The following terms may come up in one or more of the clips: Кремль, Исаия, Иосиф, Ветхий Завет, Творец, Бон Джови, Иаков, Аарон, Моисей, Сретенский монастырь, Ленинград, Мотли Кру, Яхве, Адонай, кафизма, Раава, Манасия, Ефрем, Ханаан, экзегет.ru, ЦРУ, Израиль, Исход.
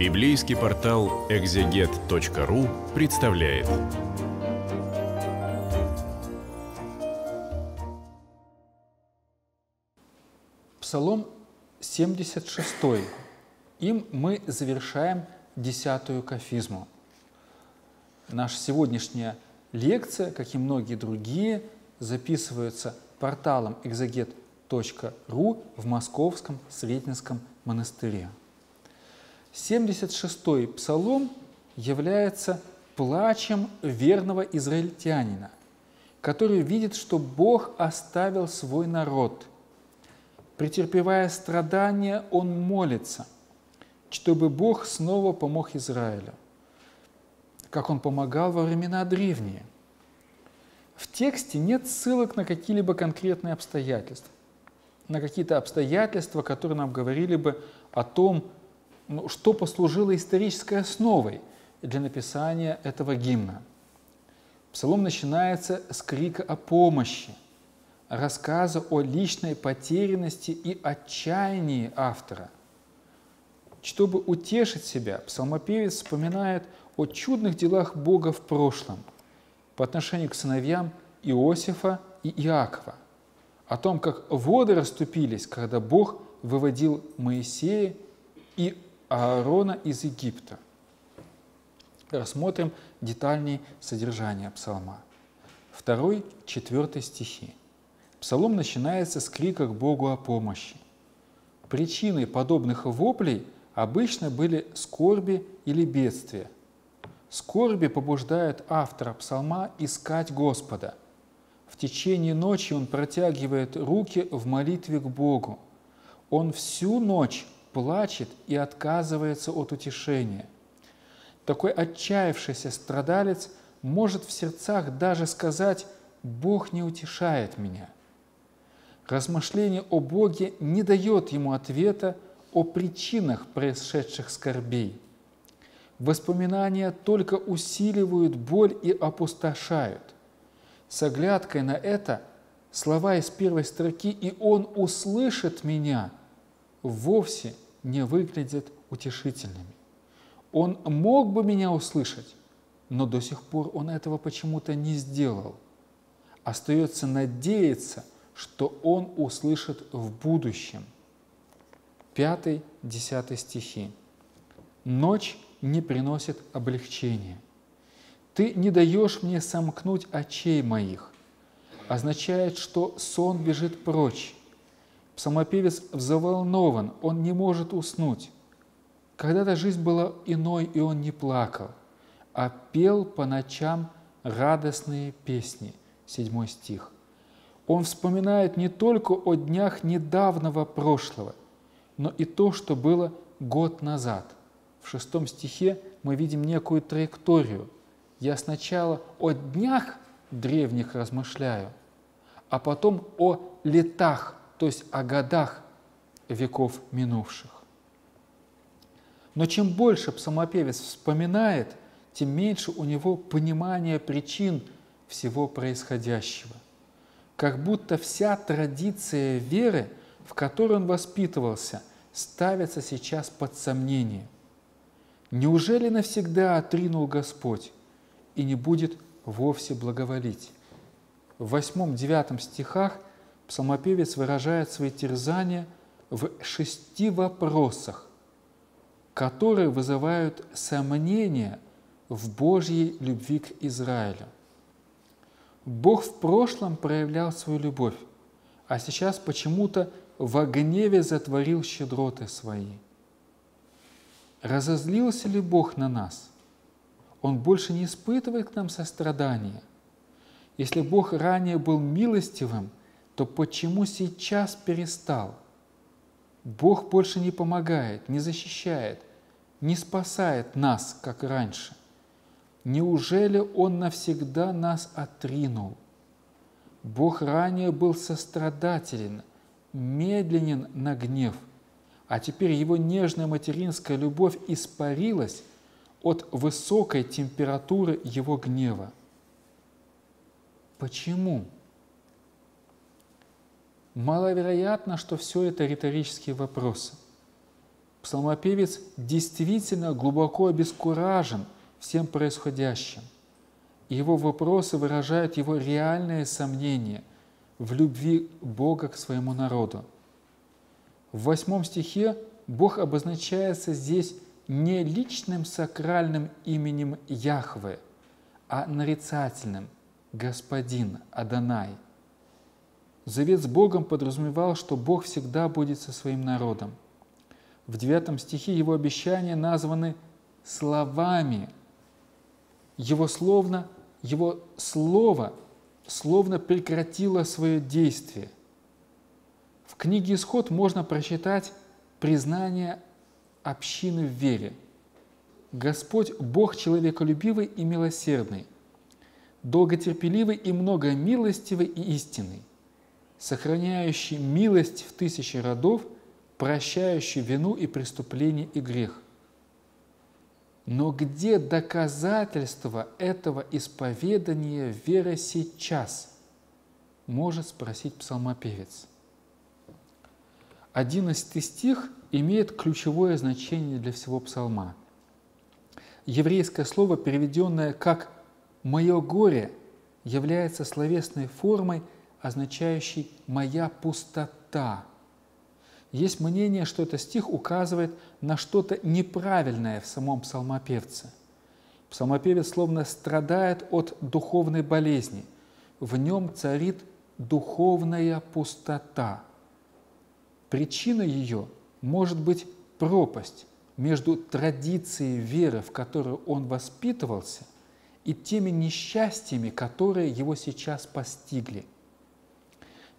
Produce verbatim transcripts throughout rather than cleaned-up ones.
Библейский портал экзегет точка ру представляет. Псалом семьдесят шесть. Им мы завершаем десятую кафизму. Наша сегодняшняя лекция, как и многие другие, записывается порталом экзегет точка ру в Московском Сретенском монастыре. семьдесят шестой псалом является плачем верного израильтянина, который видит, что Бог оставил свой народ. Претерпевая страдания, он молится, чтобы Бог снова помог Израилю, как он помогал во времена древние. В тексте нет ссылок на какие-либо конкретные обстоятельства, на какие-то обстоятельства, которые нам говорили бы о том, что послужило исторической основой для написания этого гимна. Псалом начинается с крика о помощи, рассказа о личной потерянности и отчаянии автора. Чтобы утешить себя, псалмопевец вспоминает о чудных делах Бога в прошлом по отношению к сыновьям Иосифа и Иакова, о том, как воды расступились, когда Бог выводил Моисея и Аарона из Египта. Рассмотрим детальнее содержание псалма. Второй, четвертый стихи. Псалом начинается с крика к Богу о помощи. Причиной подобных воплей обычно были скорби или бедствия. Скорби побуждают автора псалма искать Господа. В течение ночи он протягивает руки в молитве к Богу. Он всю ночь плачет и отказывается от утешения. Такой отчаявшийся страдалец может в сердцах даже сказать: «Бог не утешает меня». Размышление о Боге не дает ему ответа о причинах происшедших скорбей. Воспоминания только усиливают боль и опустошают. С оглядкой на это слова из первой строки «И он услышит меня» вовсе не выглядят утешительными. Он мог бы меня услышать, но до сих пор он этого почему-то не сделал. Остается надеяться, что он услышит в будущем. Пятый, десятый стихи. Ночь не приносит облегчения. Ты не даешь мне сомкнуть очей моих. Означает, что сон бежит прочь. Псалмопевец взволнован, он не может уснуть. Когда-то жизнь была иной, и он не плакал, а пел по ночам радостные песни. Седьмой стих. Он вспоминает не только о днях недавнего прошлого, но и то, что было год назад. В шестом стихе мы видим некую траекторию. Я сначала о днях древних размышляю, а потом о летах, то есть о годах веков минувших. Но чем больше псалмопевец вспоминает, тем меньше у него понимания причин всего происходящего. Как будто вся традиция веры, в которой он воспитывался, ставится сейчас под сомнение. Неужели навсегда отринул Господь и не будет вовсе благоволить? В восьмом-девятом стихах псалмопевец выражает свои терзания в шести вопросах, которые вызывают сомнения в Божьей любви к Израилю. Бог в прошлом проявлял свою любовь, а сейчас почему-то во гневе затворил щедроты свои. Разозлился ли Бог на нас? Он больше не испытывает к нам сострадания. Если Бог ранее был милостивым, то почему сейчас перестал? Бог больше не помогает, не защищает, не спасает нас, как раньше. Неужели Он навсегда нас отринул? Бог ранее был сострадателен, медленен на гнев, а теперь Его нежная материнская любовь испарилась от высокой температуры Его гнева. Почему? Маловероятно, что все это риторические вопросы. Псалмопевец действительно глубоко обескуражен всем происходящим. Его вопросы выражают его реальные сомнения в любви Бога к своему народу. В восьмом стихе Бог обозначается здесь не личным сакральным именем Яхве, а нарицательным – Господин, Адонай. Завет с Богом подразумевал, что Бог всегда будет со своим народом. В девятом стихе его обещания названы словами. Его, словно, его слово словно прекратило свое действие. В книге «Исход» можно прочитать признание общины в вере. Господь – Бог человеколюбивый и милосердный, долготерпеливый и многомилостивый и истинный, сохраняющий милость в тысячи родов, прощающий вину и преступление и грех. Но где доказательство этого исповедания веры сейчас? Может спросить псалмопевец. Одиннадцатый стих имеет ключевое значение для всего псалма. Еврейское слово, переведенное как «моё горе», является словесной формой, означающей «моя пустота». Есть мнение, что этот стих указывает на что-то неправильное в самом псалмопевце. Псалмопевец словно страдает от духовной болезни. В нем царит духовная пустота. Причина ее может быть пропасть между традицией веры, в которую он воспитывался, и теми несчастьями, которые его сейчас постигли.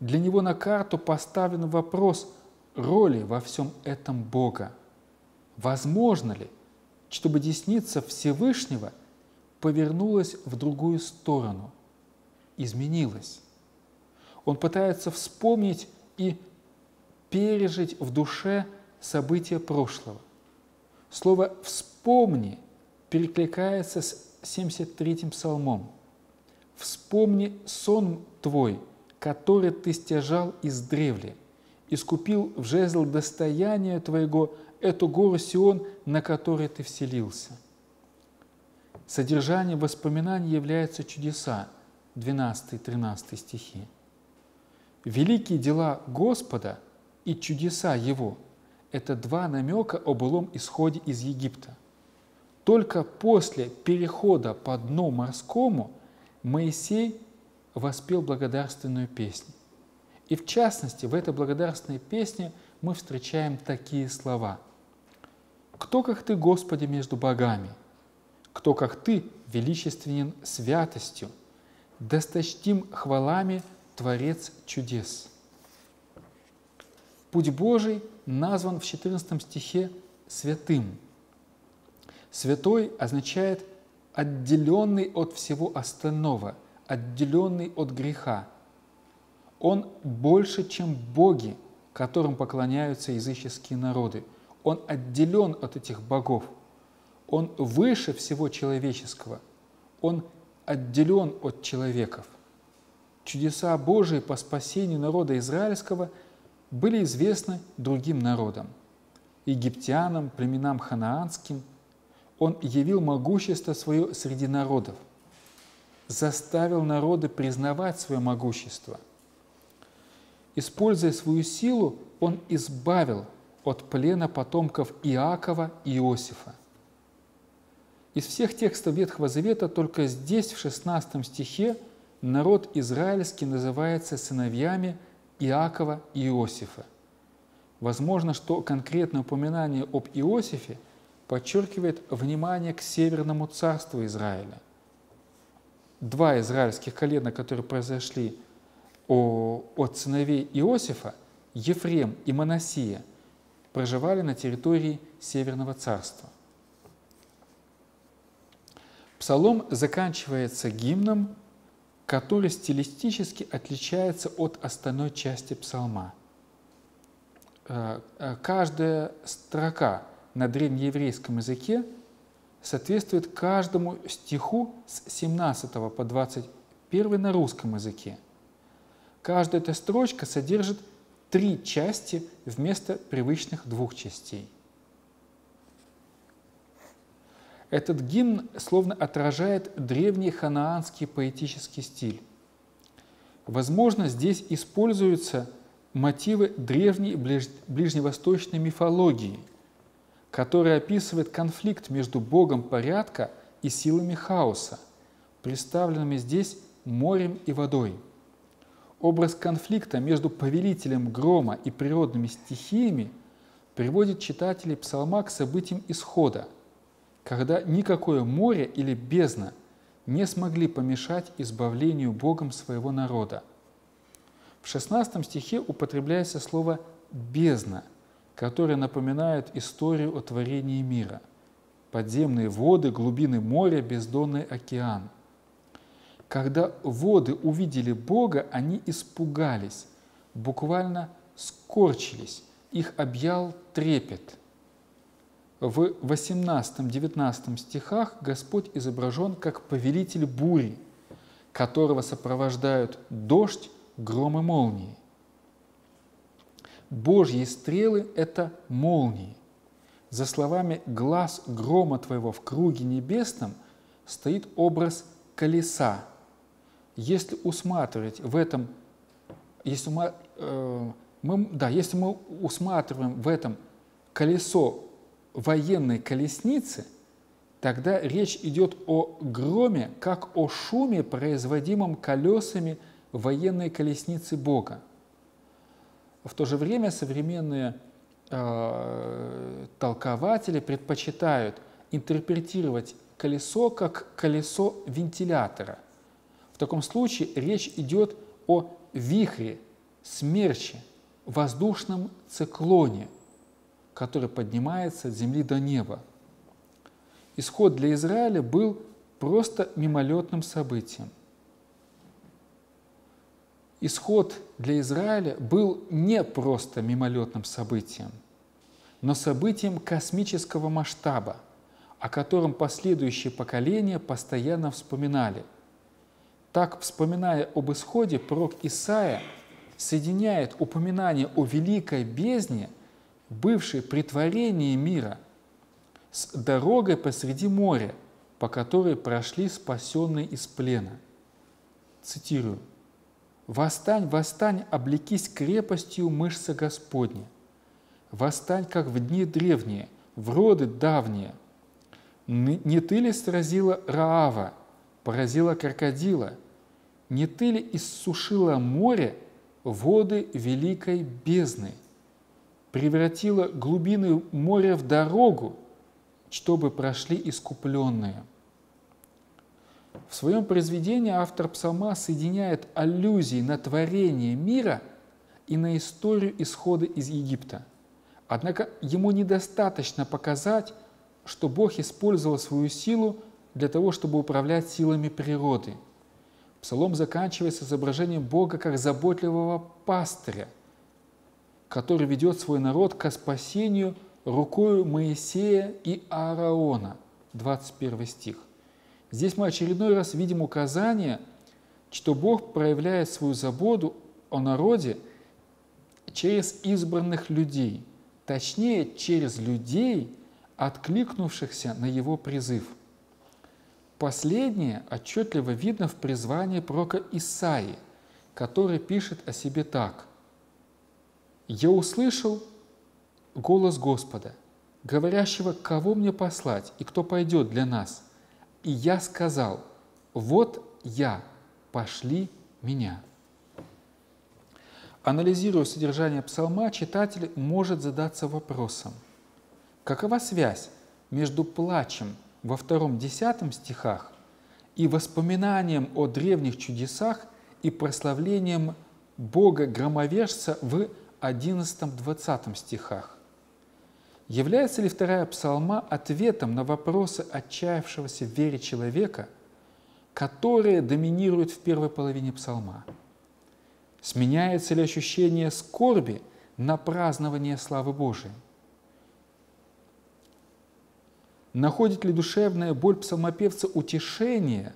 Для него на карту поставлен вопрос роли во всем этом Бога. Возможно ли, чтобы десница Всевышнего повернулась в другую сторону, изменилась? Он пытается вспомнить и пережить в душе события прошлого. Слово «вспомни» перекликается с семьдесят третьим псалмом. «Вспомни сон твой, который ты стяжал издревле, искупил в жезл достояния твоего, эту гору Сион, на которой ты вселился». Содержанием воспоминаний являются чудеса, двенадцатый-тринадцатый стихи. «Великие дела Господа и чудеса Его» — это два намека о былом исходе из Египта. Только после перехода по дну морскому Моисей воспел благодарственную песню. И в частности, в этой благодарственной песне мы встречаем такие слова. «Кто, как Ты, Господи, между богами? Кто, как Ты, величественен святостью? Досточтим хвалами Творец чудес». Путь Божий назван в четырнадцатом стихе «святым». «Святой» означает «отделенный от всего остального», «отделенный от греха». Он больше, чем боги, которым поклоняются языческие народы. Он отделен от этих богов. Он выше всего человеческого. Он отделен от человеков. Чудеса Божии по спасению народа израильского были известны другим народам, египтянам, племенам ханаанским. Он явил могущество свое среди народов, заставил народы признавать свое могущество. Используя свою силу, он избавил от плена потомков Иакова и Иосифа. Из всех текстов Ветхого Завета только здесь, в шестнадцатом стихе, народ израильский называется сыновьями Иакова и Иосифа. Возможно, что конкретное упоминание об Иосифе подчеркивает внимание к Северному царству Израиля. Два израильских колена, которые произошли от сыновей Иосифа, Ефрем и Манасия, проживали на территории Северного царства. Псалом заканчивается гимном, который стилистически отличается от остальной части псалма. Каждая строка на древнееврейском языке соответствует каждому стиху с семнадцатого по двадцать первый на русском языке. Каждая эта строчка содержит три части вместо привычных двух частей. Этот гимн словно отражает древний ханаанский поэтический стиль. Возможно, здесь используются мотивы древней ближневосточной мифологии, которая описывает конфликт между богом порядка и силами хаоса, представленными здесь морем и водой. Образ конфликта между повелителем грома и природными стихиями приводит читателей псалма к событиям Исхода, когда никакое море или бездна не смогли помешать избавлению Богом своего народа. В шестнадцатом стихе употребляется слово «бездна», которое напоминает историю о творении мира. Подземные воды, глубины моря, бездонный океан. Когда воды увидели Бога, они испугались, буквально скорчились, их объял трепет. В восемнадцатом-девятнадцатом стихах Господь изображен как повелитель бури, которого сопровождают дождь, гром и молнии. Божьи стрелы – это молнии. За словами «глаз грома твоего в круге небесном» стоит образ колеса. Если усматривать в этом, если мы, э, мы, да, если мы усматриваем в этом колесо военной колесницы, тогда речь идет о громе, как о шуме, производимом колесами военной колесницы Бога. В то же время современные э, толкователи предпочитают интерпретировать колесо как колесо вентилятора. В таком случае речь идет о вихре, смерче, воздушном циклоне, который поднимается от земли до неба. Исход для Израиля был просто мимолетным событием. Исход для Израиля был не просто мимолетным событием, но событием космического масштаба, о котором последующие поколения постоянно вспоминали. Так, вспоминая об исходе, пророк Исаия соединяет упоминание о великой бездне, бывшей при творении мира, с дорогой посреди моря, по которой прошли спасенные из плена. Цитирую. «Восстань, восстань, облекись крепостью мышцы Господня. Восстань, как в дни древние, в роды давние. Не ты ли сразила Раава, поразила крокодила? Не ты ли иссушила море, воды великой бездны? Превратила глубины моря в дорогу, чтобы прошли искупленные». В своем произведении автор псалма соединяет аллюзии на творение мира и на историю исхода из Египта. Однако ему недостаточно показать, что Бог использовал свою силу для того, чтобы управлять силами природы. Псалом заканчивается изображением Бога как заботливого пастыря, который ведет свой народ ко спасению рукою Моисея и Аарона. двадцать первый стих. Здесь мы очередной раз видим указание, что Бог проявляет свою заботу о народе через избранных людей, точнее, через людей, откликнувшихся на его призыв. Последнее отчетливо видно в призвании пророка Исаии, который пишет о себе так. «Я услышал голос Господа, говорящего, кого мне послать и кто пойдет для нас. И я сказал, вот я, пошли меня». Анализируя содержание псалма, читатель может задаться вопросом, какова связь между плачем во втором десятом стихах и воспоминанием о древних чудесах и прославлением Бога-громовержца в одиннадцатом-двадцатом стихах. Является ли вторая псалма ответом на вопросы отчаявшегося в вере человека, которые доминируют в первой половине псалма? Сменяется ли ощущение скорби на празднование славы Божией? Находит ли душевная боль псалмопевца утешение,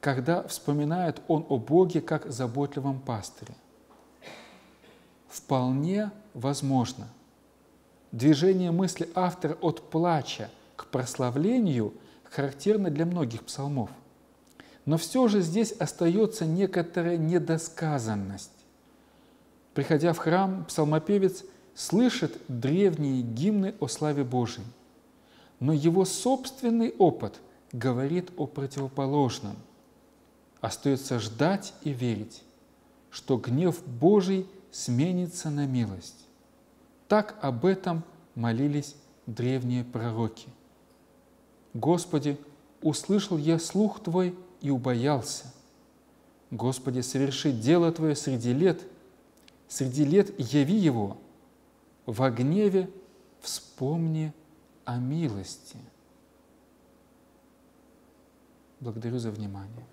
когда вспоминает он о Боге как заботливом пастыре? Вполне возможно. Движение мысли автора от плача к прославлению характерно для многих псалмов. Но все же здесь остается некоторая недосказанность. Приходя в храм, псалмопевец слышит древние гимны о славе Божией, но его собственный опыт говорит о противоположном. Остается ждать и верить, что гнев Божий сменится на милость. Так об этом молились древние пророки. «Господи, услышал я слух Твой и убоялся. Господи, соверши дело Твое среди лет, среди лет яви его. Во гневе вспомни о милости». Благодарю за внимание.